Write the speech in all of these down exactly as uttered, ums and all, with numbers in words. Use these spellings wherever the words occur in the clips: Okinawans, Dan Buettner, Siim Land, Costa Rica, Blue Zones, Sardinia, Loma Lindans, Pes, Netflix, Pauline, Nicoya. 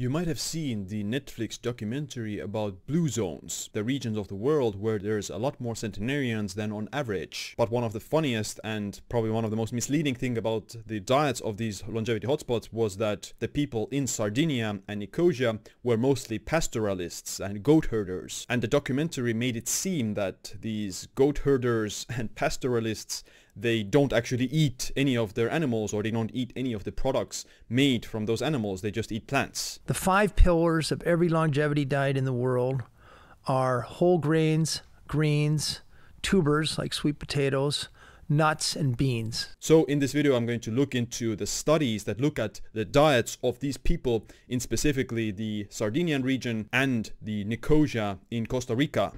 You might have seen the Netflix documentary about Blue Zones, the regions of the world where there's a lot more centenarians than on average. But one of the funniest and probably one of the most misleading thing about the diets of these longevity hotspots was that the people in Sardinia and Nicoya were mostly pastoralists and goat herders. And the documentary made it seem that these goat herders and pastoralists, they don't actually eat any of their animals, or they don't eat any of the products made from those animals. They just eat plants. The five pillars of every longevity diet in the world are whole grains, greens, tubers like sweet potatoes, nuts and beans. So in this video I'm going to look into the studies that look at the diets of these people in specifically the Sardinian region and the Nicoya in Costa Rica.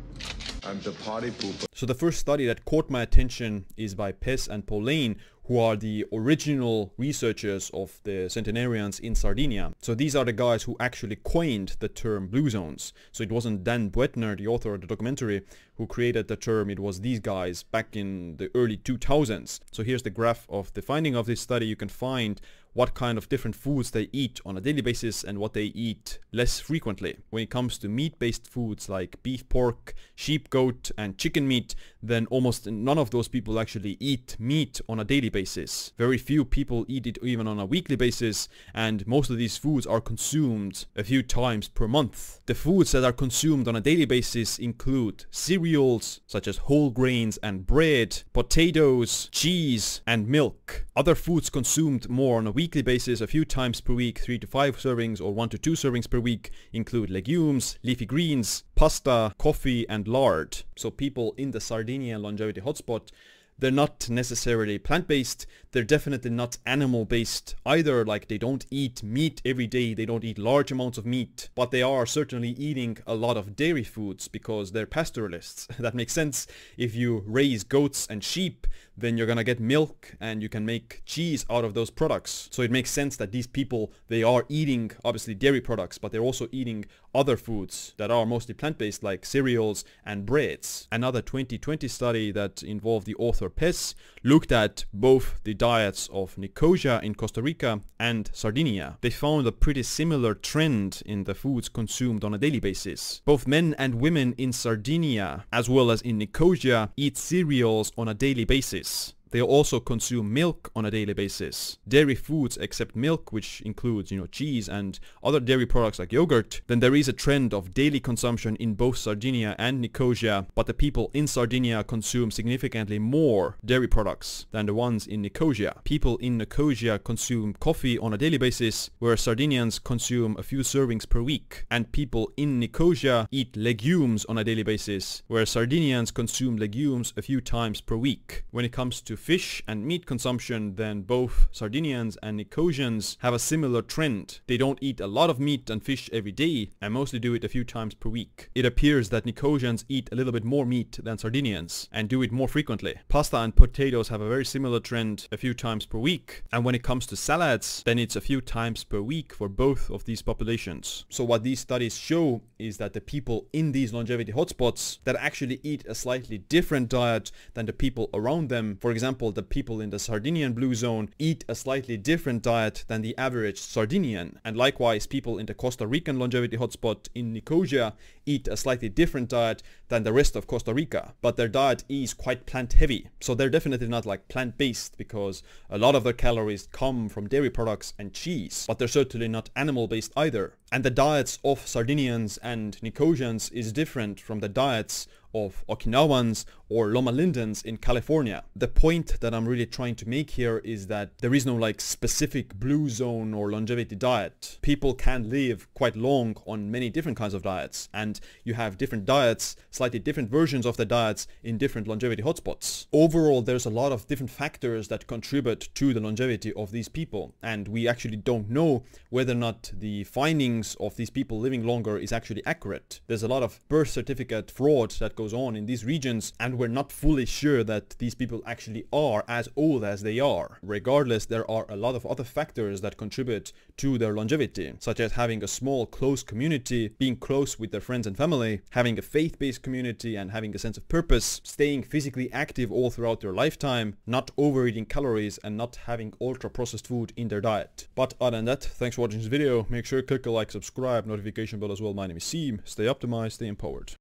I'm the party pooper. So the first study that caught my attention is by Pes and Pauline, who are the original researchers of the centenarians in Sardinia. So these are the guys who actually coined the term Blue Zones. So it wasn't Dan Buettner, the author of the documentary, who created the term. It was these guys back in the early two thousands. So here's the graph of the finding of this study. You can find what kind of different foods they eat on a daily basis and what they eat less frequently. When it comes to meat-based foods like beef, pork, sheep, goat and chicken meat, then almost none of those people actually eat meat on a daily basis. Very few people eat it even on a weekly basis, and most of these foods are consumed a few times per month. The foods that are consumed on a daily basis include cereals such as whole grains and bread, potatoes, cheese and milk. Other foods consumed more on a weekly basis, a few times per week, three to five servings or one to two servings per week, include legumes, leafy greens, pasta, coffee and lard. So people in the Sardinian longevity hotspot, they're not necessarily plant-based, they're definitely not animal-based either, like they don't eat meat every day, they don't eat large amounts of meat, but they are certainly eating a lot of dairy foods because they're pastoralists. That makes sense. If you raise goats and sheep, then you're gonna get milk and you can make cheese out of those products. So it makes sense that these people, they are eating obviously dairy products, but they're also eating other foods that are mostly plant-based like cereals and breads. Another twenty twenty study that involved the author Pes looked at both the diets of Nicoya in Costa Rica and Sardinia. They found a pretty similar trend in the foods consumed on a daily basis. Both men and women in Sardinia as well as in Nicoya eat cereals on a daily basis. They also consume milk on a daily basis. Dairy foods except milk, which includes, you know, cheese and other dairy products like yogurt. Then there is a trend of daily consumption in both Sardinia and Nicoya, but the people in Sardinia consume significantly more dairy products than the ones in Nicoya. People in Nicoya consume coffee on a daily basis, whereas Sardinians consume a few servings per week. And people in Nicoya eat legumes on a daily basis, whereas Sardinians consume legumes a few times per week. When it comes to fish and meat consumption, then both Sardinians and Nicoyans have a similar trend. They don't eat a lot of meat and fish every day and mostly do it a few times per week. It appears that Nicoyans eat a little bit more meat than Sardinians and do it more frequently. Pasta and potatoes have a very similar trend, a few times per week. And when it comes to salads, then it's a few times per week for both of these populations. So what these studies show is that the people in these longevity hotspots that actually eat a slightly different diet than the people around them. For example, the people in the Sardinian Blue Zone eat a slightly different diet than the average Sardinian, and likewise people in the Costa Rican longevity hotspot in Nicoya eat a slightly different diet than the rest of Costa Rica, but their diet is quite plant heavy, so they're definitely not like plant based because a lot of their calories come from dairy products and cheese, but they're certainly not animal based either. And the diets of Sardinians and Nicoyans is different from the diets of Okinawans or Loma Lindans in California. The point that I'm really trying to make here is that there is no like specific Blue Zone or longevity diet. People can live quite long on many different kinds of diets, and you have different diets, slightly different versions of the diets in different longevity hotspots. Overall, there's a lot of different factors that contribute to the longevity of these people, and we actually don't know whether or not the findings of these people living longer is actually accurate. There's a lot of birth certificate fraud that goes on in these regions, and we're not fully sure that these people actually are as old as they are. Regardless, there are a lot of other factors that contribute to their longevity, such as having a small close community, being close with their friends and family, having a faith-based community and having a sense of purpose, staying physically active all throughout their lifetime, not overeating calories and not having ultra-processed food in their diet. But other than that, thanks for watching this video. Make sure to click the like subscribe, notification bell as well. My name is Siim. Stay optimized, stay empowered.